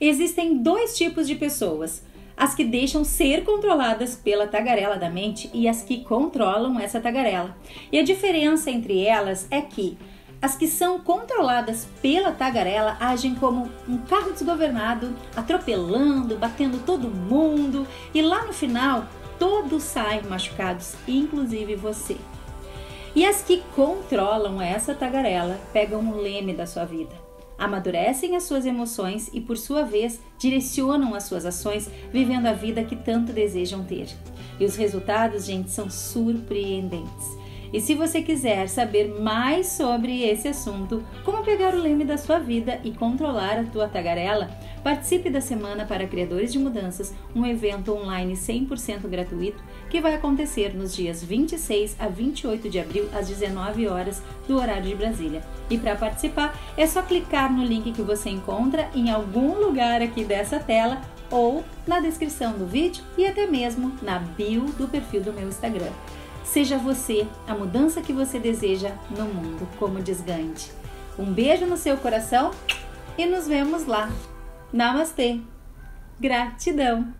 Existem dois tipos de pessoas: as que deixam ser controladas pela tagarela da mente e as que controlam essa tagarela. E a diferença entre elas é que as que são controladas pela tagarela agem como um carro desgovernado, atropelando, batendo todo mundo, e lá no final todos saem machucados, inclusive você. E as que controlam essa tagarela pegam o leme da sua vida, amadurecem as suas emoções e, por sua vez, direcionam as suas ações, vivendo a vida que tanto desejam ter. E os resultados, gente, são surpreendentes. E se você quiser saber mais sobre esse assunto, como pegar o leme da sua vida e controlar a tua tagarela, participe da Semana para Criadores de Mudanças, um evento online 100% gratuito que vai acontecer nos dias 26 a 28 de abril, às 19 horas do horário de Brasília. E para participar, é só clicar no link que você encontra em algum lugar aqui dessa tela ou na descrição do vídeo e até mesmo na bio do perfil do meu Instagram. Seja você a mudança que você deseja no mundo, como diz Gandhi. Um beijo no seu coração e nos vemos lá. Namastê. Gratidão.